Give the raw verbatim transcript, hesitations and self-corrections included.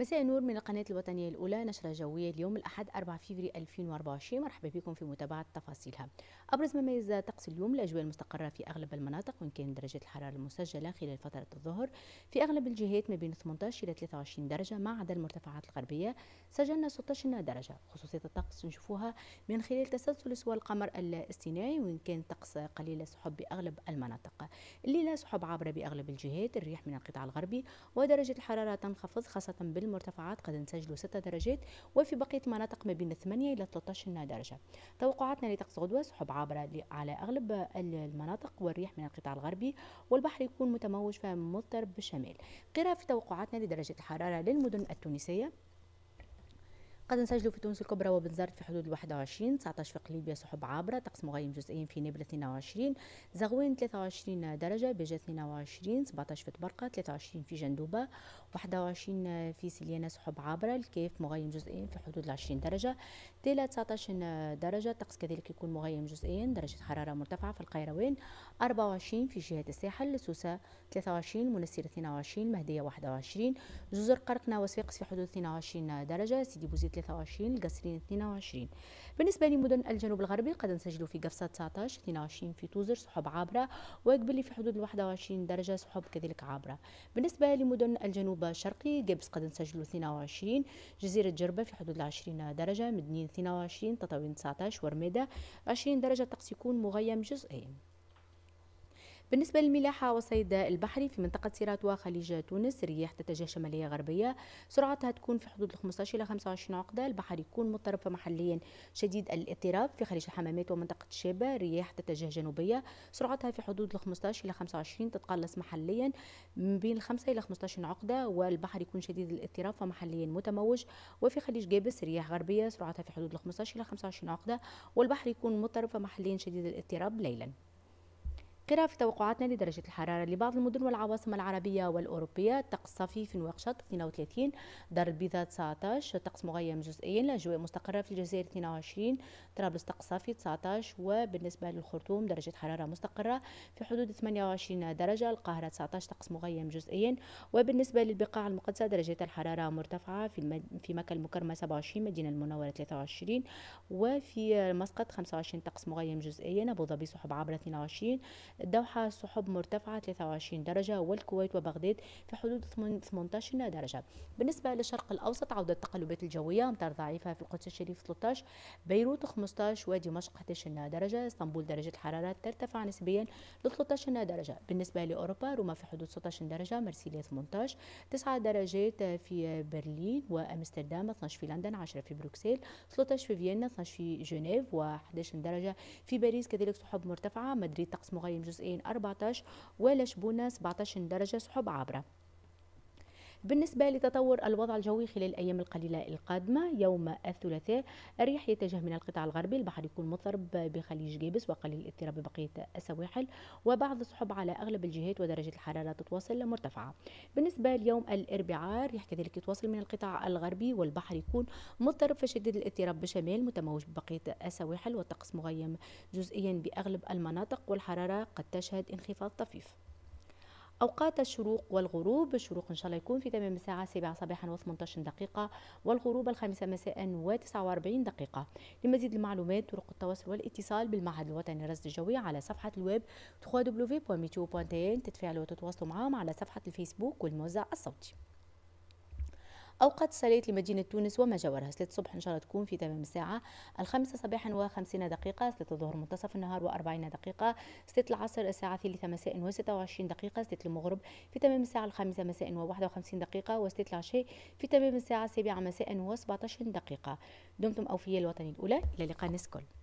مساء نور من القناة الوطنية الأولى، نشرة جوية اليوم الأحد أربعة فبراير ألفين وأربعة وعشرين. مرحبا بكم في متابعة تفاصيلها. أبرز ما ميز طقس اليوم: الأجواء المستقرة في أغلب المناطق، وإن كان درجة الحرارة المسجلة خلال فترة الظهر في أغلب الجهات ما بين ثمانية عشر إلى ثلاثة وعشرين درجة، ما عدا المرتفعات الغربية سجلنا ستة عشر درجة. خصوصية الطقس نشوفوها من خلال تسلسل سوى القمر الاصطناعي، وإن كان طقس قليل السحب بأغلب المناطق. الليلة سحب عابرة بأغلب الجهات، الرياح من القطاع الغربي، ودرجة الحرارة تنخفض خاصة بالمرتفعات، قد نسجلوا ستة درجات، وفي بقية مناطق ما بين ثمانية إلى ثلاثة عشر درجة. توقعاتنا لطقس غدوة: سحب عابرة على أغلب المناطق، والريح من القطاع الغربي، والبحر يكون متموج فمضطر بالشمال. قراءة في توقعاتنا لدرجة الحرارة للمدن التونسية: قد نسجلوا في تونس الكبرى وبنزرت في حدود واحد وعشرين، تسعة عشر في قليبية سحب عابرة، طقس مغيم جزئيا في نابلة اثنين وعشرين، زغوان ثلاثة وعشرين درجة، بجة اثنين وعشرين، سبعة عشر في طبرقة، ثلاثة وعشرين في جندوبة، واحد وعشرين في سليانة سحب عابرة، الكيف مغيم جزئيا في حدود عشرين درجة، تيلا تسعة عشر درجة، طقس كذلك يكون مغيم جزئيا، درجة حرارة مرتفعة في القيروان، أربعة وعشرين في جهة الساحل، سوسة ثلاثة وعشرين، منسير اثنين وعشرين، مهدية واحد وعشرين، جزر قرقنة وصفاقس في حدود اثنين وعشرين درجة، سيدي بوزيد ثلاثة وعشرين، القصرين اثنين وعشرين. بالنسبة لمدن الجنوب الغربي، قد نسجلوا في قفصة تسعة عشر، اثنين وعشرين في توزر سحب عابرة، وقبلي في حدود واحد وعشرين درجة سحب كذلك عابرة. بالنسبة لمدن الجنوب الشرقي، قبس قد نسجلوا اثنين وعشرين، جزيرة جربة في حدود عشرين درجة، مدنين اثنين وعشرين، تطاوين تسعة عشر، ورميدة عشرين درجة، الطقس يكون مغيم جزئيا. بالنسبة للملاحة والصيد البحري، في منطقة سيرات وخليج تونس، رياح تتجه شمالية غربية، سرعتها تكون في حدود خمسة عشر إلى خمسة وعشرين عقدة، البحر يكون مضطرب فمحليا شديد الاضطراب. في خليج الحمامات ومنطقة الشابة، رياح تتجه جنوبية، سرعتها في حدود خمسة عشر إلى خمسة وعشرين، تتقلص محليا من بين خمسة إلى خمسة عشر عقدة، والبحر يكون شديد الاضطراب فمحليا متموج. وفي خليج جابس، رياح غربية، سرعتها في حدود خمسة عشر إلى خمسة وعشرين عقدة، والبحر يكون مضطرب فمحليا شديد الاضطراب ليلا. قراءة في توقعاتنا لدرجة الحرارة لبعض المدن والعواصم العربية والأوروبية: طقس صافي في نواكشوط اثنين وثلاثين، دار البيضاء تسعة عشر، طقس مغيم جزئيا، الأجواء مستقرة في الجزائر اثنين وعشرين، طرابلس طقس صافي تسعة عشر، وبالنسبة للخرطوم درجة حرارة مستقرة في حدود ثمانية وعشرين درجة، القاهرة تسعة عشر، طقس مغيم جزئيا، وبالنسبة للبقاع المقدسة درجة الحرارة مرتفعة في المد... في مكة المكرمة سبعة وعشرين، مدينة المنورة ثلاثة وعشرين، وفي مسقط خمسة وعشرين، طقس مغيم جزئيا، أبو ظبي سحب عابرة اثنين وعشرين، الدوحة سحب مرتفعة ثلاثة وعشرين درجة، والكويت وبغداد في حدود ثمانية عشر درجة. بالنسبة للشرق الأوسط، عودة التقلبات الجوية، أمطار ضعيفة في القدس الشريف ثلاثة عشر، بيروت خمسة عشر، ودمشق أحد عشر درجة، اسطنبول درجة الحرارة ترتفع نسبيا ل ثلاثة عشر درجة. بالنسبة لأوروبا، روما في حدود ستة عشر درجة، مرسيليا ثمانية عشر، تسعة درجات في برلين وأمستردام، اثني عشر في لندن، عشرة في بروكسل، ثلاثة عشر في فيينا، اثني عشر في جنيف، وأحد عشر درجة في باريس، كذلك سحب مرتفعة. مدريد طقس مغيم جزئين أربعة عشر، ولشبونة سبعة عشر درجة سحب عابرة. بالنسبة لتطور الوضع الجوي خلال الأيام القليلة القادمة: يوم الثلاثاء الريح يتجه من القطاع الغربي، البحر يكون مضطرب بخليج جابس، وقليل الاضطراب ببقية السواحل، وبعض السحب على أغلب الجهات، ودرجة الحرارة تتواصل مرتفعة. بالنسبة ليوم الأربعاء، الريح كذلك يتواصل من القطاع الغربي، والبحر يكون مضطرب فشديد الاضطراب بشمال، متموج ببقية السواحل، والطقس مغيم جزئيا بأغلب المناطق، والحرارة قد تشهد انخفاض طفيف. أوقات الشروق والغروب: الشروق إن شاء الله يكون في تمام الساعة سبعة صباحا وثمانية عشر دقيقة، والغروب الخامسة مساء وتسعة وأربعين دقيقة. لمزيد المعلومات، طرق التواصل والإتصال بالمعهد الوطني للرصد الجوي على صفحة الويب دبليو دبليو دبليو نقطة ميتيو نقطة تي إن، تتفاعلوا وتتواصلوا معهم على صفحة الفيسبوك والموزع الصوتي. أوقات الصلاة لمدينة تونس وما جاورها: صلاة الصبح إن شاء الله تكون في تمام الساعة الخامسة صباحا وخمسين دقيقة، صلاة الظهر منتصف النهار وأربعين دقيقة، صلاة العصر الساعة الثالثة مساء وستة وعشرين دقيقة، صلاة المغرب في تمام الساعة الخامسة مساء وواحد وخمسين دقيقة، وصلاة العشاء في تمام الساعة السابعة مساء وسبعة عشر دقيقة. دمتم أوفياء الوطنية الأولى، إلى لقاء نسكل.